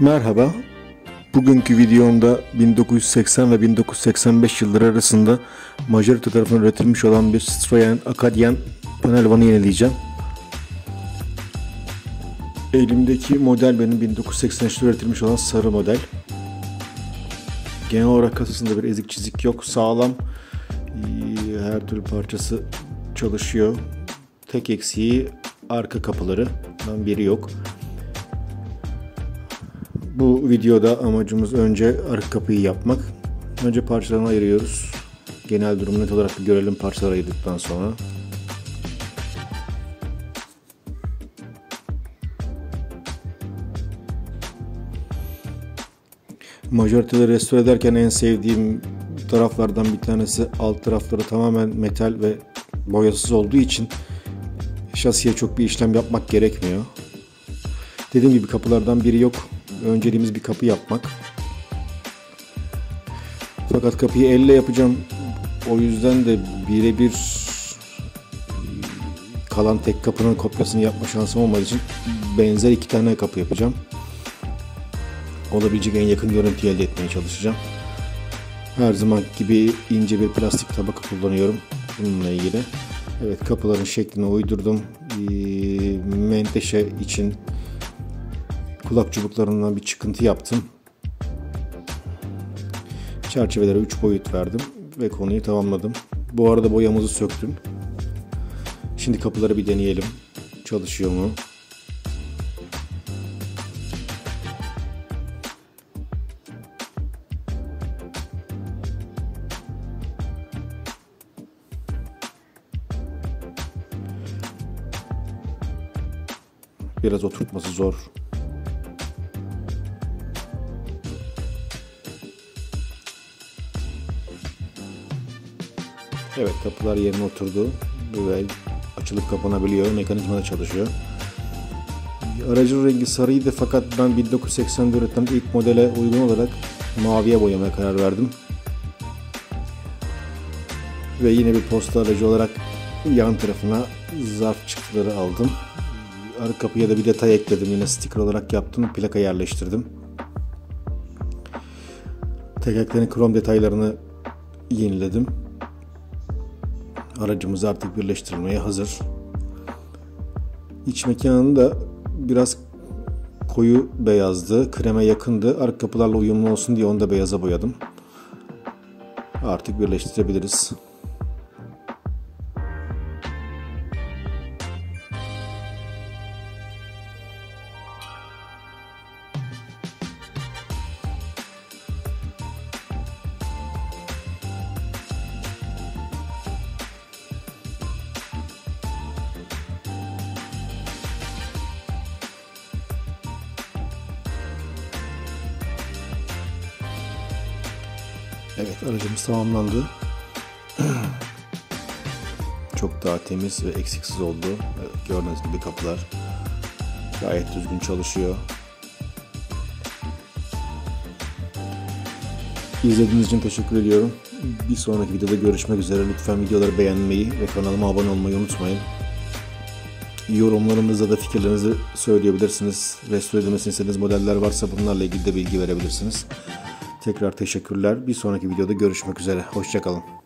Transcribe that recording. Merhaba, bugünkü videomda 1980 ve 1985 yılları arasında Majorette tarafından üretilmiş olan bir Citroen Acadiane panel vanı yenileyeceğim. Elimdeki model benim 1983'te üretilmiş olan sarı model. Genel olarak kasasında bir ezik çizik yok, sağlam, her türlü parçası çalışıyor. Tek eksiği arka kapılarından biri yok. Bu videoda amacımız önce arka kapıyı yapmak. Önce parçalarını ayırıyoruz. Genel durumu net olarak bir görelim parçaları ayırdıktan sonra. Majorette'leri restore ederken en sevdiğim taraflardan bir tanesi alt tarafları tamamen metal ve boyasız olduğu için şasiye çok bir işlem yapmak gerekmiyor. Dediğim gibi kapılardan biri yok. Önceliğimiz bir kapı yapmak. Fakat kapıyı elle yapacağım. O yüzden de birebir kalan tek kapının kopyasını yapma şansım olmadığı için benzer iki tane kapı yapacağım. Olabilecek en yakın görüntüyü elde etmeye çalışacağım. Her zaman gibi ince bir plastik tabaka kullanıyorum bununla ilgili. Evet, kapıların şeklini uydurdum. Menteşe için kulak çubuklarından bir çıkıntı yaptım. Çerçevelere 3 boyut verdim ve konuyu tamamladım. Bu arada boyamızı söktüm. Şimdi kapıları bir deneyelim. Çalışıyor mu? Biraz oturtması zor. Evet, kapılar yerine oturdu ve açılıp kapanabiliyor, mekanizmada çalışıyor. Aracın rengi sarıydı fakat ben 1980'de üretilen ilk modele uygun olarak maviye boyamaya karar verdim. Ve yine bir posta aracı olarak yan tarafına zarf çıktıları aldım. Arka kapıya da bir detay ekledim, yine sticker olarak yaptım, plaka yerleştirdim. Tekerleklerin krom detaylarını yeniledim. Aracımız artık birleştirilmeye hazır. İç mekanı da biraz koyu beyazdı, kreme yakındı. Arka kapılarla uyumlu olsun diye onu da beyaza boyadım. Artık birleştirebiliriz. Evet, aracımız tamamlandı. Çok daha temiz ve eksiksiz oldu. Evet, gördüğünüz gibi kapılar gayet düzgün çalışıyor. İzlediğiniz için teşekkür ediyorum. Bir sonraki videoda görüşmek üzere. Lütfen videoları beğenmeyi ve kanalıma abone olmayı unutmayın. Yorumlarınızda da fikirlerinizi söyleyebilirsiniz. Restore edilmesini istediğiniz modeller varsa bunlarla ilgili de bilgi verebilirsiniz. Tekrar teşekkürler. Bir sonraki videoda görüşmek üzere. Hoşça kalın.